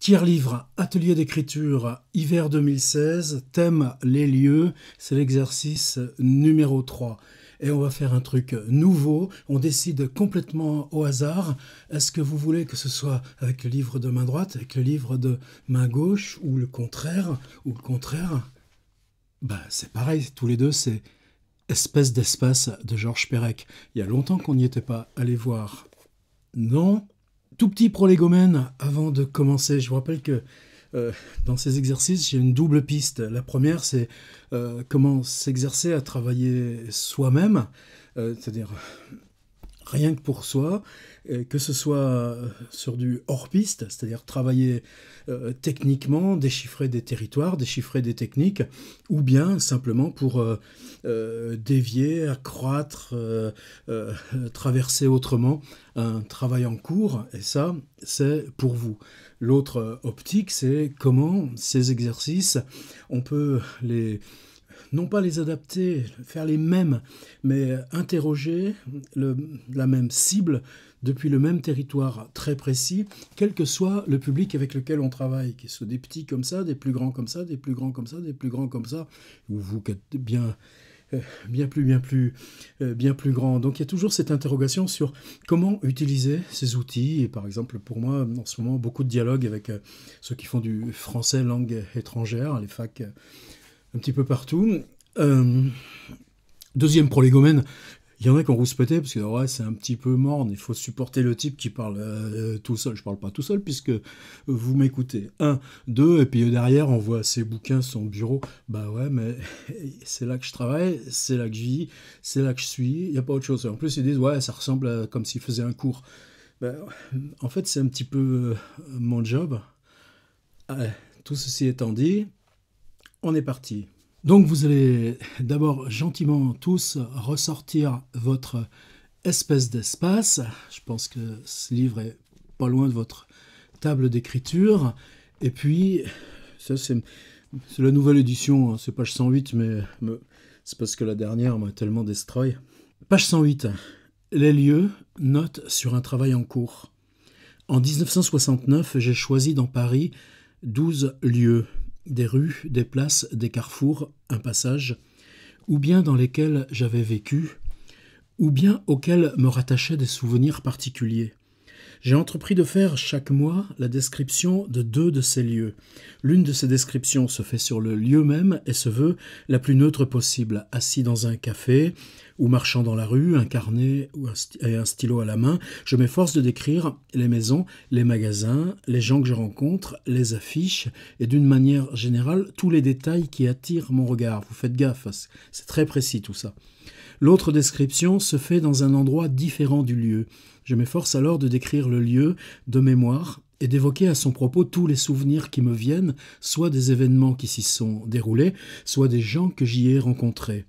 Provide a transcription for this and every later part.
Tire-livre, atelier d'écriture, hiver 2016, thème les lieux, c'est l'exercice numéro 3. Et on va faire un truc nouveau, on décide complètement au hasard. Est-ce que vous voulez que ce soit avec le livre de main droite, avec le livre de main gauche, ou le contraire, Ben, c'est pareil, tous les deux, c'est Espèce d'espace de Georges Perec. Il y a longtemps qu'on n'y était pas allé voir. Non. Tout petit prolégomène avant de commencer. Je vous rappelle que dans ces exercices, j'ai une double piste. La première, c'est comment s'exercer à travailler soi-même, c'est-à-dire rien que pour soi, que ce soit sur du hors-piste, c'est-à-dire travailler techniquement, déchiffrer des territoires, déchiffrer des techniques, ou bien simplement pour dévier, accroître, traverser autrement un travail en cours, et ça, c'est pour vous. L'autre optique, c'est comment ces exercices, on peut les... non pas les adapter, faire les mêmes, mais interroger la même cible depuis le même territoire très précis, quel que soit le public avec lequel on travaille, qu'ils soient des petits comme ça, des plus grands comme ça, des plus grands comme ça, des plus grands comme ça, ou vous qui êtes bien plus grand. Donc il y a toujours cette interrogation sur comment utiliser ces outils. Et par exemple, pour moi, en ce moment, beaucoup de dialogues avec ceux qui font du français langue étrangère, les facs... un petit peu partout. Deuxième prolégomène, il y en a qui ont rouspété, parce que ouais, c'est un petit peu morne, il faut supporter le type qui parle tout seul. Je ne parle pas tout seul, puisque vous m'écoutez. 1, 2, et puis derrière, on voit ses bouquins, son bureau. Bah ouais, mais c'est là que je travaille, c'est là que je vis, c'est là que je suis, il n'y a pas autre chose. En plus, ils disent, ouais, ça ressemble à, comme s'ils faisaient un cours. Ben, en fait, c'est un petit peu mon job. Allez, tout ceci étant dit... on est parti. Donc vous allez d'abord gentiment tous ressortir votre espèce d'espace. Je pense que ce livre est pas loin de votre table d'écriture. Et puis, ça c'est la nouvelle édition, hein, c'est page 108, mais c'est parce que la dernière m'a tellement destroy. Page 108. Les lieux, notes sur un travail en cours. En 1969, j'ai choisi dans Paris 12 lieux. Des rues, des places, des carrefours, un passage, ou bien dans lesquels j'avais vécu, ou bien auxquels me rattachaient des souvenirs particuliers. J'ai entrepris de faire chaque mois la description de 2 de ces lieux. L'une de ces descriptions se fait sur le lieu même et se veut la plus neutre possible, assis dans un café ou marchant dans la rue, un carnet et un stylo à la main. Je m'efforce de décrire les maisons, les magasins, les gens que je rencontre, les affiches et d'une manière générale tous les détails qui attirent mon regard. Vous faites gaffe, c'est très précis tout ça. L'autre description se fait dans un endroit différent du lieu. Je m'efforce alors de décrire le lieu de mémoire et d'évoquer à son propos tous les souvenirs qui me viennent, soit des événements qui s'y sont déroulés, soit des gens que j'y ai rencontrés.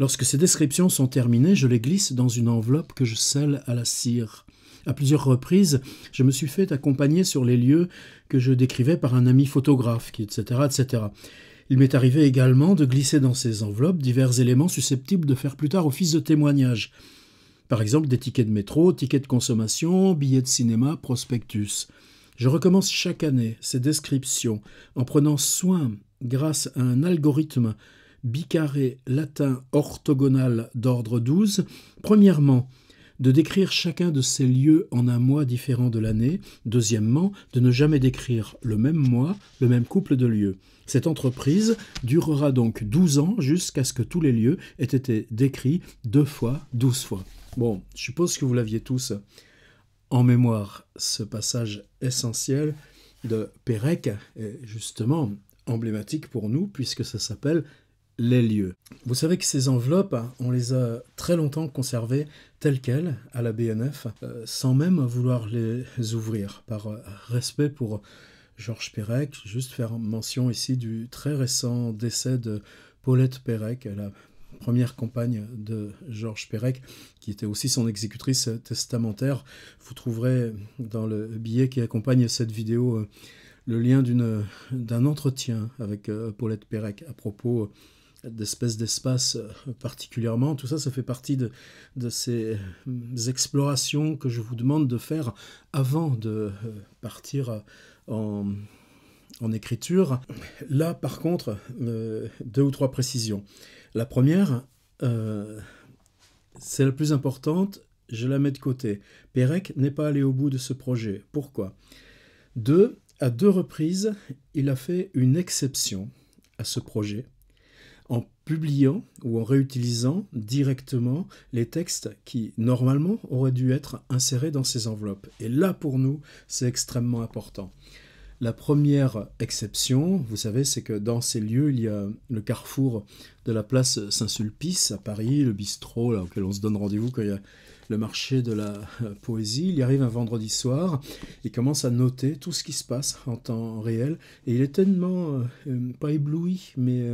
Lorsque ces descriptions sont terminées, je les glisse dans une enveloppe que je scelle à la cire. À plusieurs reprises, je me suis fait accompagner sur les lieux que je décrivais par un ami photographe, etc., etc. Il m'est arrivé également de glisser dans ces enveloppes divers éléments susceptibles de faire plus tard office de témoignage. Par exemple, des tickets de métro, tickets de consommation, billets de cinéma, prospectus. Je recommence chaque année ces descriptions en prenant soin, grâce à un algorithme bicarré latin orthogonal d'ordre 12, premièrement, de décrire chacun de ces lieux en un mois différent de l'année, deuxièmement, de ne jamais décrire le même mois, le même couple de lieux. Cette entreprise durera donc 12 ans jusqu'à ce que tous les lieux aient été décrits 2 fois, 12 fois. Bon, je suppose que vous l'aviez tous en mémoire, ce passage essentiel de Perec est justement emblématique pour nous puisque ça s'appelle les lieux. Vous savez que ces enveloppes, on les a très longtemps conservées telles quelles à la BNF, sans même vouloir les ouvrir, par respect pour Georges Perec. Juste faire mention ici du très récent décès de Paulette Perec, la première compagne de Georges Perec, qui était aussi son exécutrice testamentaire. Vous trouverez dans le billet qui accompagne cette vidéo le lien d'un entretien avec Paulette Perec à propos d'espèces d'espace particulièrement. Tout ça, ça fait partie de ces explorations que je vous demande de faire avant de partir en écriture. Là, par contre, deux ou trois précisions. La première, c'est la plus importante, je la mets de côté. Perec n'est pas allé au bout de ce projet. Pourquoi? À deux reprises, il a fait une exception à ce projet en publiant ou en réutilisant directement les textes qui, normalement, auraient dû être insérés dans ces enveloppes. Et là, pour nous, c'est extrêmement important. La première exception, vous savez, c'est que dans ces lieux, il y a le carrefour de la place Saint-Sulpice à Paris, le bistrot là, auquel on se donne rendez-vous quand il y a le marché de la poésie. Il y arrive un vendredi soir, il commence à noter tout ce qui se passe en temps réel, et il est tellement, pas ébloui, mais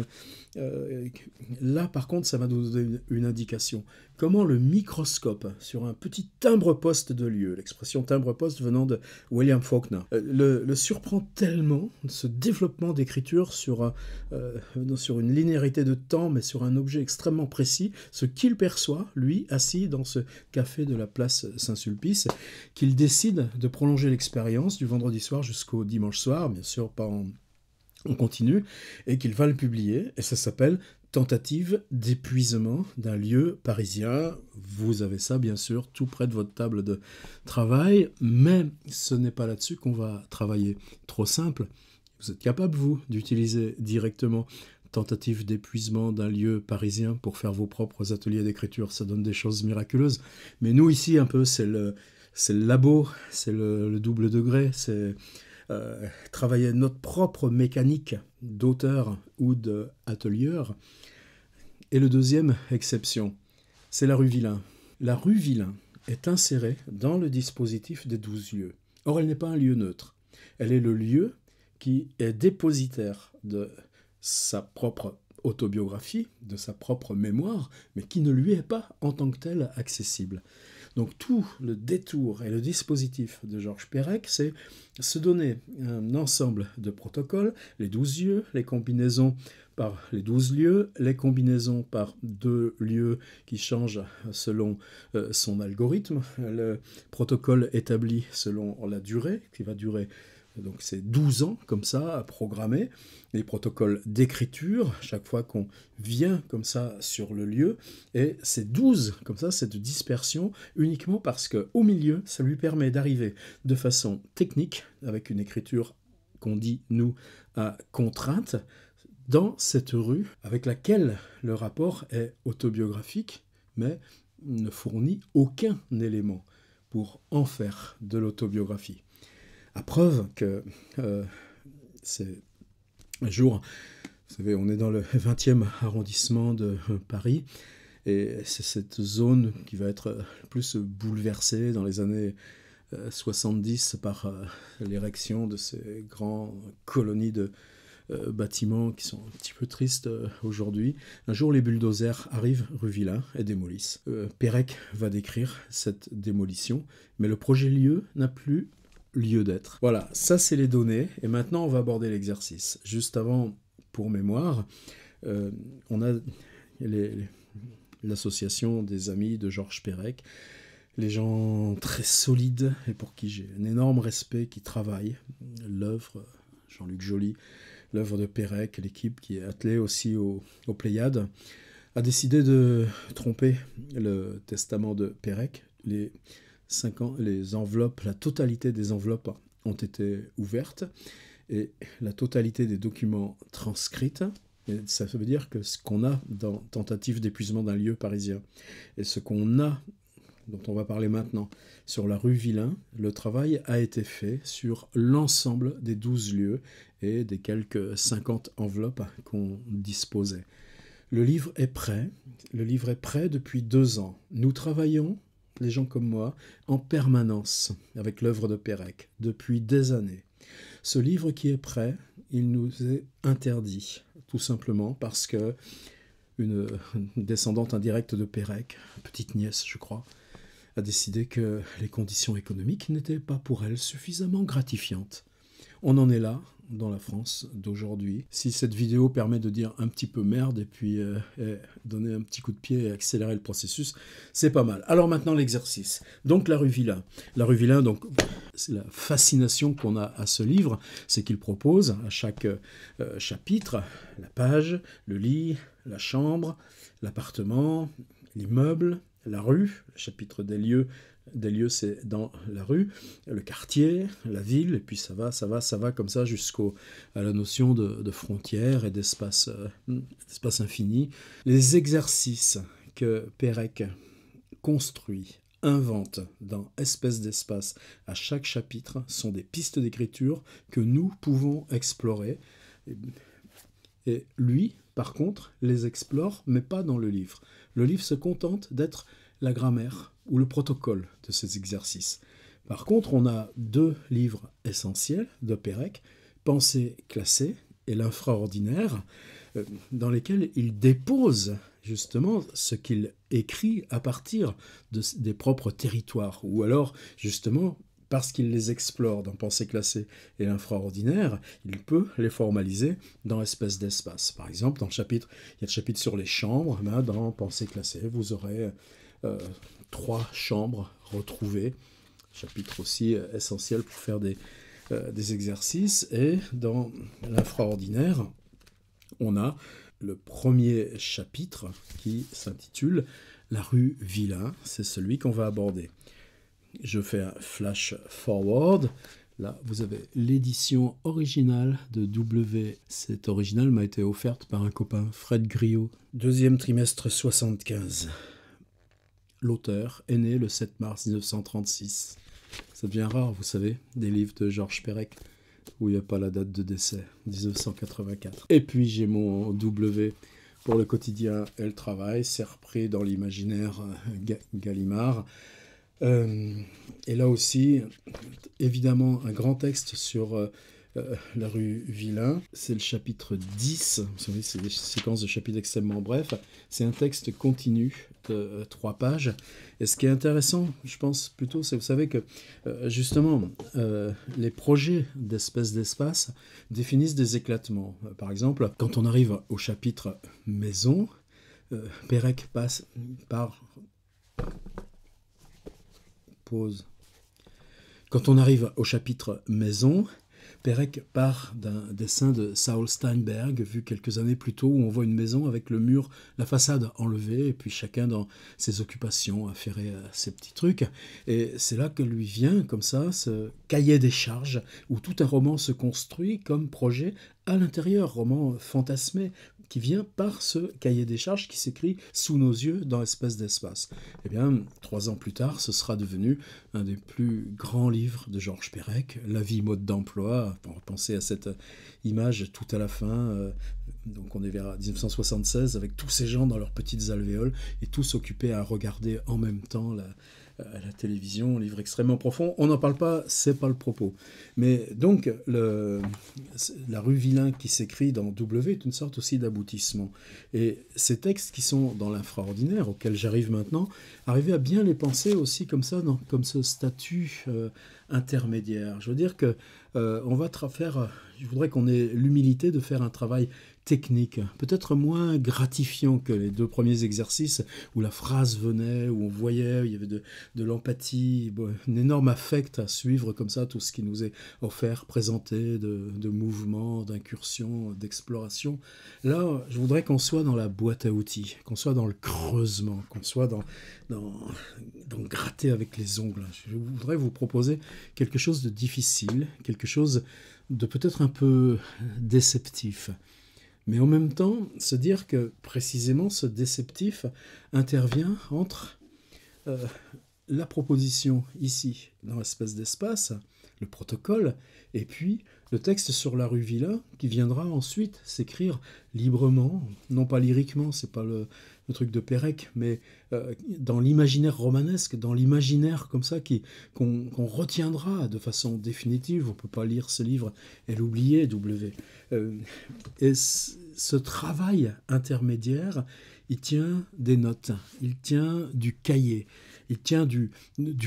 là par contre ça va nous donner une indication. Comment le microscope sur un petit timbre-poste de lieu, l'expression timbre-poste venant de William Faulkner, le surprend tellement, ce développement d'écriture sur une linéarité de temps, mais sur un objet extrêmement précis, ce qu'il perçoit, lui, assis dans ce café de la place Saint-Sulpice, qu'il décide de prolonger l'expérience du vendredi soir jusqu'au dimanche soir, bien sûr pas en continu, et qu'il va le publier, et ça s'appelle Tentative d'épuisement d'un lieu parisien. Vous avez ça, bien sûr, tout près de votre table de travail, mais ce n'est pas là-dessus qu'on va travailler. Trop simple. Vous êtes capable, vous, d'utiliser directement Tentative d'épuisement d'un lieu parisien pour faire vos propres ateliers d'écriture. Ça donne des choses miraculeuses. Mais nous, ici, un peu, c'est le labo, c'est le double degré, c'est travailler notre propre mécanique d'auteur ou d'atelieur. Et le deuxième exception, c'est la rue Vilin. La rue Vilin est insérée dans le dispositif des 12 lieux. Or, elle n'est pas un lieu neutre. Elle est le lieu qui est dépositaire de sa propre autobiographie, de sa propre mémoire, mais qui ne lui est pas en tant que telle accessible. Donc tout le détour et le dispositif de Georges Perec, c'est se donner un ensemble de protocoles, les 12 lieux, les combinaisons par les 12 lieux, les combinaisons par deux lieux qui changent selon son algorithme, le protocole établi selon la durée, qui va durer. Donc c'est 12 ans comme ça à programmer, les protocoles d'écriture, chaque fois qu'on vient comme ça sur le lieu, et c'est 12 comme ça, cette dispersion, uniquement parce qu'au milieu, ça lui permet d'arriver de façon technique, avec une écriture qu'on dit, nous, à contrainte, dans cette rue avec laquelle le rapport est autobiographique, mais ne fournit aucun élément pour en faire de l'autobiographie. À preuve que c'est un jour, vous savez, on est dans le 20e arrondissement de Paris, et c'est cette zone qui va être le plus bouleversée dans les années 70 par l'érection de ces grandes colonies de bâtiments qui sont un petit peu tristes aujourd'hui. Un jour, les bulldozers arrivent rue Vilin et démolissent. Perec va décrire cette démolition, mais le projet lieu n'a plus lieu d'être. Voilà, ça c'est les données, et maintenant on va aborder l'exercice. Juste avant, pour mémoire, on a l'association des amis de Georges Perec, les gens très solides et pour qui j'ai un énorme respect, qui travaillent l'œuvre, Jean-Luc Joly, l'œuvre de Perec, l'équipe qui est attelée aussi aux Pléiades, a décidé de tromper le testament de Perec. Les enveloppes, la totalité des enveloppes ont été ouvertes et la totalité des documents transcrits. Et ça veut dire que ce qu'on a dans Tentative d'épuisement d'un lieu parisien et ce qu'on a, dont on va parler maintenant, sur la rue Vilin, le travail a été fait sur l'ensemble des 12 lieux et des quelques 50 enveloppes qu'on disposait. Le livre est prêt. Le livre est prêt depuis 2 ans. Nous travaillons, les gens comme moi, en permanence avec l'œuvre de Perec, depuis des années. Ce livre qui est prêt, il nous est interdit, tout simplement parce que une descendante indirecte de Perec, petite nièce je crois, a décidé que les conditions économiques n'étaient pas pour elle suffisamment gratifiantes. On en est là, dans la France d'aujourd'hui. Si cette vidéo permet de dire un petit peu merde et puis donner un petit coup de pied et accélérer le processus, c'est pas mal. Alors maintenant l'exercice. Donc la rue Vilin. La rue Vilin, donc c'est la fascination qu'on a à ce livre, c'est qu'il propose à chaque chapitre la page, le lit, la chambre, l'appartement, l'immeuble, la rue, le chapitre des lieux. Des lieux, c'est dans la rue, le quartier, la ville, et puis ça va comme ça jusqu'à la notion de frontière et d'espace infini. Les exercices que Perec construit, invente dans Espèce d'espace à chaque chapitre sont des pistes d'écriture que nous pouvons explorer. Et lui, par contre, les explore, mais pas dans le livre. Le livre se contente d'être la grammaire ou le protocole de ces exercices. Par contre, on a deux livres essentiels de Perec, Pensée classée et l'infraordinaire, dans lesquels il dépose justement ce qu'il écrit à partir des propres territoires, ou alors justement parce qu'il les explore dans Pensée classée et l'infraordinaire, il peut les formaliser dans Espèce d'espace. Par exemple, dans le chapitre, il y a le chapitre sur les chambres, ben dans Pensée classée, vous aurez 3 chambres retrouvées, chapitre aussi essentiel pour faire des exercices. Et dans l'infraordinaire, on a le premier chapitre qui s'intitule « La rue Vilin », c'est celui qu'on va aborder. Je fais un flash forward. Là, vous avez l'édition originale de W. Cette originale m'a été offerte par un copain, Fred Griot. Deuxième trimestre 75. L'auteur est né le 7 mars 1936. Ça devient rare, vous savez, des livres de Georges Perec où il n'y a pas la date de décès, 1984. Et puis j'ai mon W pour le quotidien et le travail. C'est repris dans l'imaginaire Gallimard. Et là aussi, évidemment, un grand texte sur la rue Vilin. C'est le chapitre 10. Vous savez, c'est des séquences de chapitres extrêmement brefs. C'est un texte continu de 3 pages. Et ce qui est intéressant, je pense plutôt, c'est, vous savez, que justement, les projets d'espèces d'espace définissent des éclatements. Par exemple, quand on arrive au chapitre maison, Perec passe par... Quand on arrive au chapitre maison, Perec part d'un dessin de Saul Steinberg, vu quelques années plus tôt, où on voit une maison avec le mur, la façade enlevée, et puis chacun dans ses occupations, affairé à ses petits trucs. Et c'est là que lui vient, comme ça, ce cahier des charges, où tout un roman se construit comme projet à l'intérieur, roman fantasmé, qui vient par ce cahier des charges qui s'écrit sous nos yeux dans Espèce d'espace. Eh bien, 3 ans plus tard, ce sera devenu un des plus grands livres de Georges Perec, La vie mode d'emploi, pour penser à cette image tout à la fin, donc on est vers 1976, avec tous ces gens dans leurs petites alvéoles, et tous occupés à regarder en même temps la télévision, un livre extrêmement profond. On n'en parle pas, c'est pas le propos. Mais donc, la rue Vilin qui s'écrit dans W est une sorte aussi d'aboutissement. Et ces textes qui sont dans l'infraordinaire, auxquels j'arrive maintenant, arriver à bien les penser aussi comme ça, comme ce statut intermédiaire. Je veux dire que on va faire... Je voudrais qu'on ait l'humilité de faire un travail technique, peut-être moins gratifiant que les 2 premiers exercices où la phrase venait, où on voyait, il y avait de l'empathie, bon, un énorme affect à suivre comme ça, tout ce qui nous est offert, présenté, de mouvements, d'incursions, d'exploration. Là, je voudrais qu'on soit dans la boîte à outils, qu'on soit dans le creusement, qu'on soit dans gratter avec les ongles. Je voudrais vous proposer quelque chose de difficile, quelque chose de peut-être un peu déceptif. Mais en même temps, se dire que précisément ce déceptif intervient entre la proposition ici, dans Espèce d'espace, le protocole, et puis le texte sur la rue Vilin, qui viendra ensuite s'écrire librement, non pas lyriquement, c'est pas le truc de Perec, mais dans l'imaginaire romanesque, dans l'imaginaire comme ça qu'on retiendra de façon définitive. On ne peut pas lire ce livre et l'oublier, W. Et ce travail intermédiaire, il tient des notes, il tient du cahier, il tient du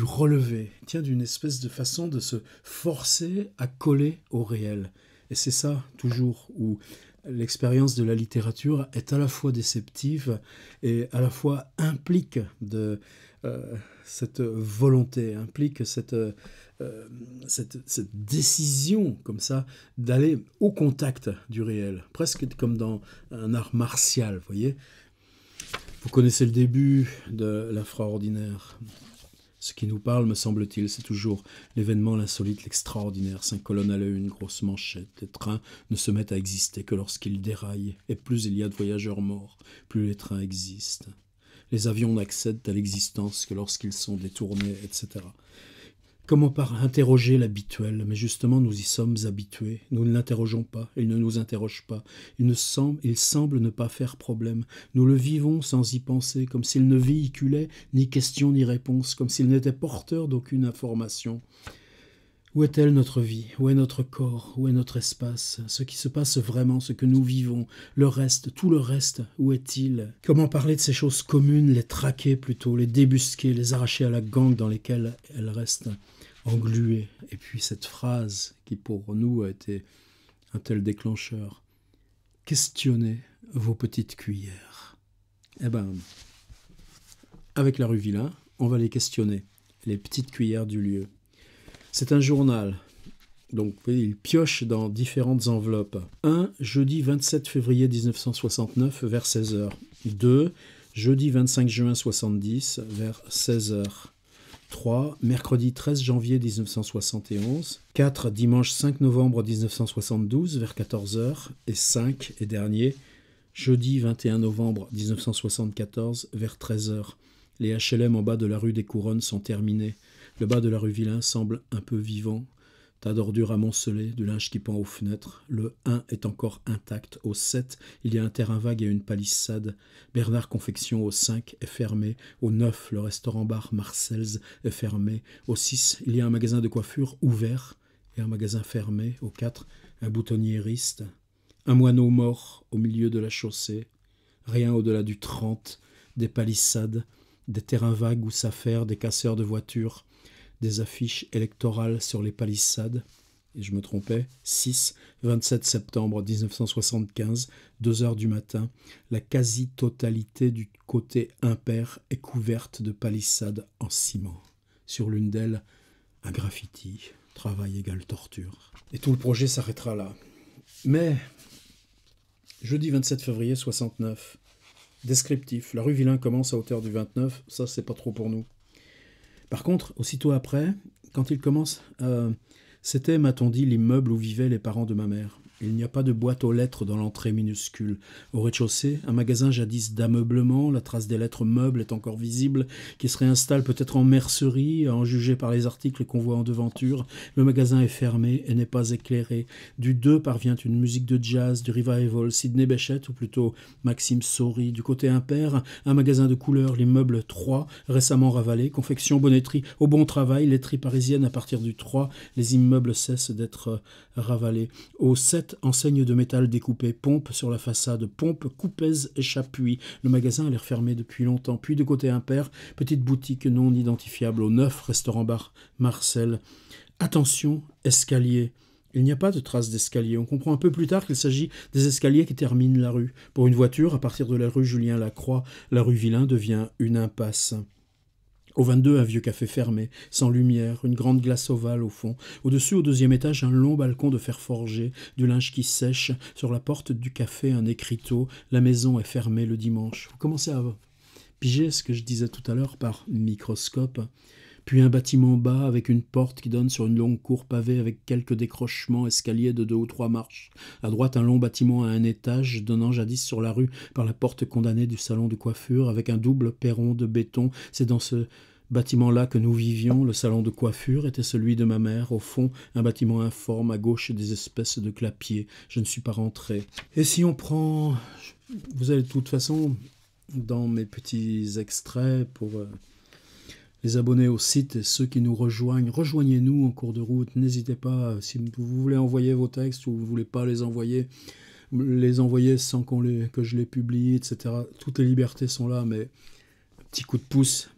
relevé, il tient d'une espèce de façon de se forcer à coller au réel. Et c'est ça, toujours, où l'expérience de la littérature est à la fois déceptive et à la fois implique de cette volonté, implique cette décision comme ça d'aller au contact du réel, presque comme dans un art martial, vous voyez. Vous connaissez le début de l'infraordinaire. Ce qui nous parle, me semble-t-il, c'est toujours l'événement, l'insolite, l'extraordinaire. 5 colonnes à la une, grosse manchette. Les trains ne se mettent à exister que lorsqu'ils déraillent. Et plus il y a de voyageurs morts, plus les trains existent. Les avions n'accèdent à l'existence que lorsqu'ils sont détournés, etc. Comment par interroger l'habituel? Mais justement, nous y sommes habitués. Nous ne l'interrogeons pas. Il ne nous interroge pas. Il semble ne pas faire problème. Nous le vivons sans y penser, comme s'il ne véhiculait ni question ni réponse, comme s'il n'était porteur d'aucune information. Où est-elle notre vie? Où est notre corps? Où est notre espace? Ce qui se passe vraiment, ce que nous vivons, le reste, tout le reste, où est-il? Comment parler de ces choses communes, les traquer plutôt, les débusquer, les arracher à la gangue dans lesquelles elles restent engluées? Et puis cette phrase qui pour nous a été un tel déclencheur. Questionnez vos petites cuillères. Eh ben, avec la rue Vilin, on va les questionner, les petites cuillères du lieu. C'est un journal, donc vous voyez, il pioche dans différentes enveloppes. 1. Jeudi 27 février 1969 vers 16h. 2. Jeudi 25 juin 70 vers 16h. 3. Mercredi 13 janvier 1971. 4. Dimanche 5 novembre 1972 vers 14h. Et 5. Et dernier, jeudi 21 novembre 1974 vers 13h. Les HLM en bas de la rue des Couronnes sont terminés. Le bas de la rue Vilin semble un peu vivant. Tas d'ordures amoncelées, du linge qui pend aux fenêtres. Le 1 est encore intact. Au 7, il y a un terrain vague et une palissade. Bernard Confection au 5 est fermé. Au 9, le restaurant-bar Marcel's est fermé. Au 6, il y a un magasin de coiffure ouvert et un magasin fermé. Au 4, un boutonniériste. Un moineau mort au milieu de la chaussée. Rien au-delà du 30. Des palissades, des terrains vagues où s'affairent des casseurs de voitures. Des affiches électorales sur les palissades, et je me trompais, 6, 27 septembre 1975, 2h du matin, la quasi-totalité du côté impair est couverte de palissades en ciment. Sur l'une d'elles, un graffiti, travail égale torture. Et tout le projet s'arrêtera là. Mais, jeudi 27 février 69, descriptif, la rue Vilin commence à hauteur du 29, ça c'est pas trop pour nous. Par contre, aussitôt après, quand il commence, c'était, m'a-t-on dit, l'immeuble où vivaient les parents de ma mère. Il n'y a pas de boîte aux lettres dans l'entrée minuscule. Au rez-de-chaussée, un magasin jadis d'ameublement, la trace des lettres meubles est encore visible, qui se réinstalle peut-être en mercerie, à en juger par les articles qu'on voit en devanture. Le magasin est fermé et n'est pas éclairé. Du 2 parvient une musique de jazz, du revival, Sidney Béchette, ou plutôt Maxime Sorry. Du côté impair, un magasin de couleurs, l'immeuble 3, récemment ravalé, confection, bonneterie, au bon travail, laiterie parisienne à partir du 3, les immeubles cessent d'être ravalés. Au 7, enseigne de métal découpée, pompe sur la façade, pompe, coupèze et chapuis. Le magasin a l'air fermé depuis longtemps. Puis de côté impair, petite boutique non identifiable au 9, restaurant-bar Marcel. Attention, escalier. Il n'y a pas de trace d'escalier. On comprend un peu plus tard qu'il s'agit des escaliers qui terminent la rue. Pour une voiture, à partir de la rue Julien-Lacroix, la rue Vilin devient une impasse. Au 22, un vieux café fermé, sans lumière, une grande glace ovale au fond. Au-dessus, au 2e étage, un long balcon de fer forgé, du linge qui sèche. Sur la porte du café, un écriteau. La maison est fermée le dimanche. Vous commencez à piger ce que je disais tout à l'heure par microscope. Puis un bâtiment bas avec une porte qui donne sur une longue cour pavée avec quelques décrochements, escaliers de 2 ou 3 marches. À droite, un long bâtiment à un étage donnant jadis sur la rue par la porte condamnée du salon de coiffure avec un double perron de béton. C'est dans ce bâtiment-là que nous vivions. Le salon de coiffure était celui de ma mère. Au fond, un bâtiment informe, à gauche des espèces de clapiers. Je ne suis pas rentré. Et si on prend... Vous allez de toute façon dans mes petits extraits pour... Les abonnés au site et ceux qui nous rejoignent, rejoignez-nous en cours de route. N'hésitez pas, si vous voulez envoyer vos textes ou vous ne voulez pas les envoyer sans que je les publie, etc. Toutes les libertés sont là, mais petit coup de pouce.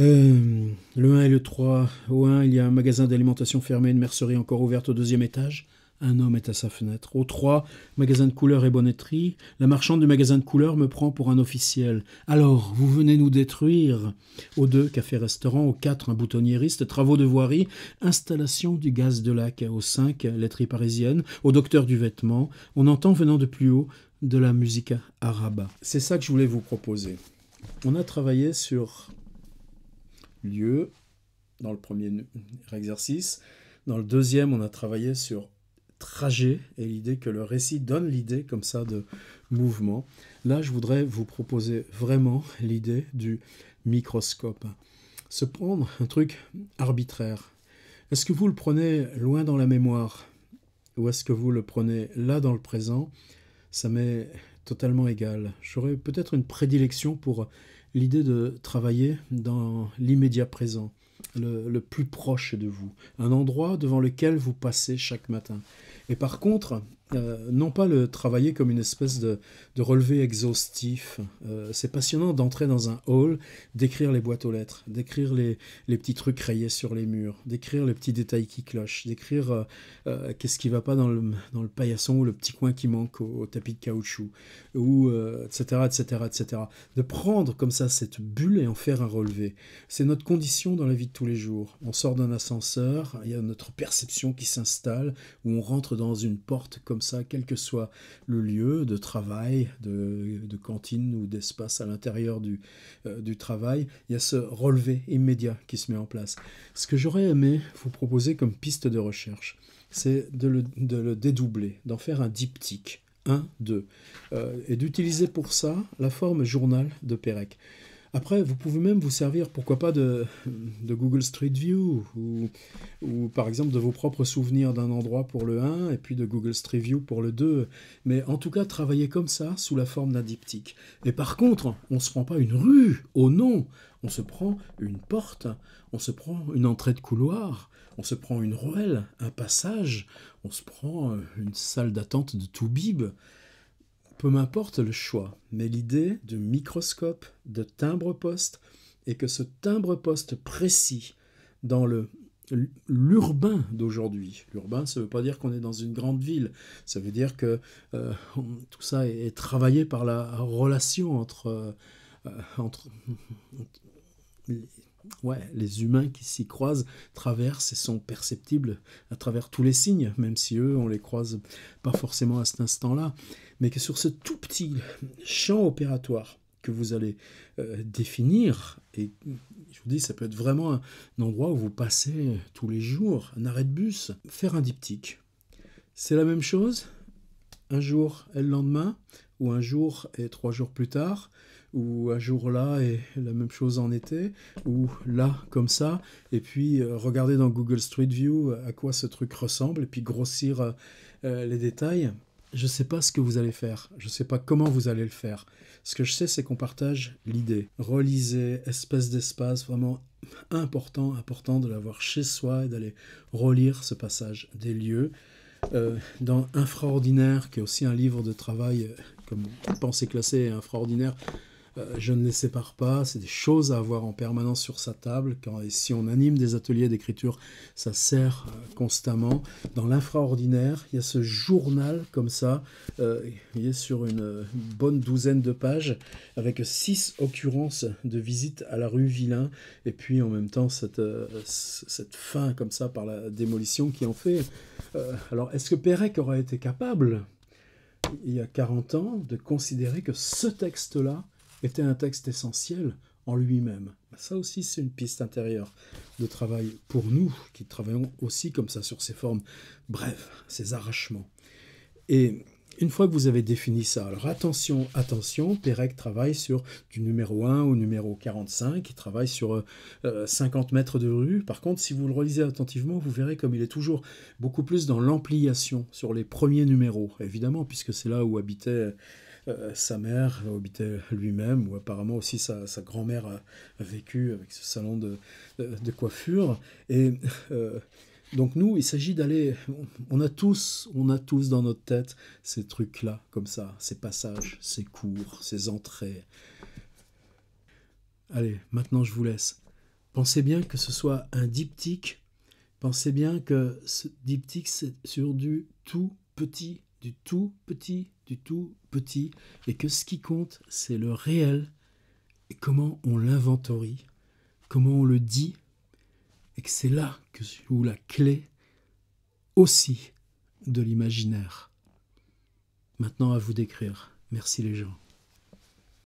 Le 1 et le 3. Au 1, il y a un magasin d'alimentation fermé, une mercerie encore ouverte au 2e étage. Un homme est à sa fenêtre. Au 3, magasin de couleurs et bonneterie. La marchande du magasin de couleurs me prend pour un officiel. Alors, vous venez nous détruire. Au 2, café-restaurant. Au 4, un boutonniériste. Travaux de voirie. Installation du gaz de lac. Au 5, laiterie parisienne. Au docteur du vêtement. On entend venant de plus haut de la musique arabe. C'est ça que je voulais vous proposer. On a travaillé sur lieu dans le premier exercice. Dans le deuxième, on a travaillé sur trajet et l'idée que le récit donne l'idée comme ça de mouvement. Là, je voudrais vous proposer vraiment l'idée du microscope. Se prendre un truc arbitraire. Est-ce que vous le prenez loin dans la mémoire ou est-ce que vous le prenez là dans le présent? Ça m'est totalement égal. J'aurais peut-être une prédilection pour l'idée de travailler dans l'immédiat présent. Le plus proche de vous, un endroit devant lequel vous passez chaque matin. Et par contre, non pas le travailler comme une espèce de relevé exhaustif. C'est passionnant d'entrer dans un hall, d'écrire les boîtes aux lettres, d'écrire les petits trucs rayés sur les murs, d'écrire les petits détails qui clochent, d'écrire qu'est-ce qui ne va pas dans le paillasson ou le petit coin qui manque au tapis de caoutchouc, ou etc., etc., etc. De prendre comme ça cette bulle et en faire un relevé. C'est notre condition dans la vie de tous les jours. On sort d'un ascenseur, il y a notre perception qui s'installe, ou on rentre dans une porte comme ça, quel que soit le lieu de travail, de cantine ou d'espace à l'intérieur du travail, il y a ce relevé immédiat qui se met en place. Ce que j'aurais aimé vous proposer comme piste de recherche, c'est de le dédoubler, d'en faire un diptyque, 1, 2, et d'utiliser pour ça la forme journal de Perec. Après, vous pouvez même vous servir, pourquoi pas, de Google Street View ou par exemple de vos propres souvenirs d'un endroit pour le 1 et puis de Google Street View pour le 2. Mais en tout cas, travailler comme ça, sous la forme d'un diptyque. Et par contre, on ne se prend pas une rue, oh non, on se prend une porte, on se prend une entrée de couloir, on se prend une ruelle, un passage, on se prend une salle d'attente de toubib. Peu m'importe le choix, mais l'idée de microscope, de timbre-poste, et que ce timbre-poste précis dans l'urbain d'aujourd'hui. L'urbain, ça ne veut pas dire qu'on est dans une grande ville, ça veut dire que tout ça est travaillé par la relation entre les humains qui s'y croisent, traversent et sont perceptibles à travers tous les signes, même si eux, on les croise pas forcément à cet instant-là, mais que sur ce tout petit champ opératoire que vous allez définir, et je vous dis, ça peut être vraiment un endroit où vous passez tous les jours, un arrêt de bus, faire un diptyque. C'est la même chose, un jour et le lendemain, ou un jour et 3 jours plus tard, ou un jour là et la même chose en été, ou là comme ça, et puis regarder dans Google Street View à quoi ce truc ressemble, et puis grossir les détails. Je ne sais pas ce que vous allez faire, je ne sais pas comment vous allez le faire. Ce que je sais, c'est qu'on partage l'idée. Relisez, espèce d'espace, vraiment important de l'avoir chez soi et d'aller relire ce passage des lieux. Dans Infraordinaire, qui est aussi un livre de travail, comme Pensée classée et Infraordinaire, je ne les sépare pas, c'est des choses à avoir en permanence sur sa table. Et si on anime des ateliers d'écriture, ça sert constamment. Dans l'infraordinaire, il y a ce journal comme ça, il est sur une bonne douzaine de pages, avec 6 occurrences de visite à la rue Vilin, et puis en même temps cette fin comme ça par la démolition qui en fait. Alors, est-ce que Perec aurait été capable, il y a 40 ans, de considérer que ce texte-là était un texte essentiel en lui-même? Ça aussi, c'est une piste intérieure de travail pour nous, qui travaillons aussi comme ça sur ces formes brèves, ces arrachements. Et une fois que vous avez défini ça, alors attention, Perec travaille sur du numéro 1 au numéro 45, il travaille sur 50 mètres de rue. Par contre, si vous le relisez attentivement, vous verrez comme il est toujours beaucoup plus dans l'ampliation sur les premiers numéros, évidemment, puisque c'est là où habitait sa mère, habitait lui-même, où apparemment aussi sa grand-mère a vécu avec ce salon de coiffure. Et donc nous, il s'agit d'aller... On a tous dans notre tête ces trucs-là, comme ça, ces passages, ces cours, ces entrées. Allez, maintenant je vous laisse. Pensez bien que ce soit un diptyque Pensez bien que ce diptyque, c'est sur du tout petit, du tout petit, du tout petit, et que ce qui compte, c'est le réel, et comment on l'inventorie, comment on le dit, et que c'est là que se joue la clé aussi de l'imaginaire. Maintenant à vous d'écrire. Merci les gens.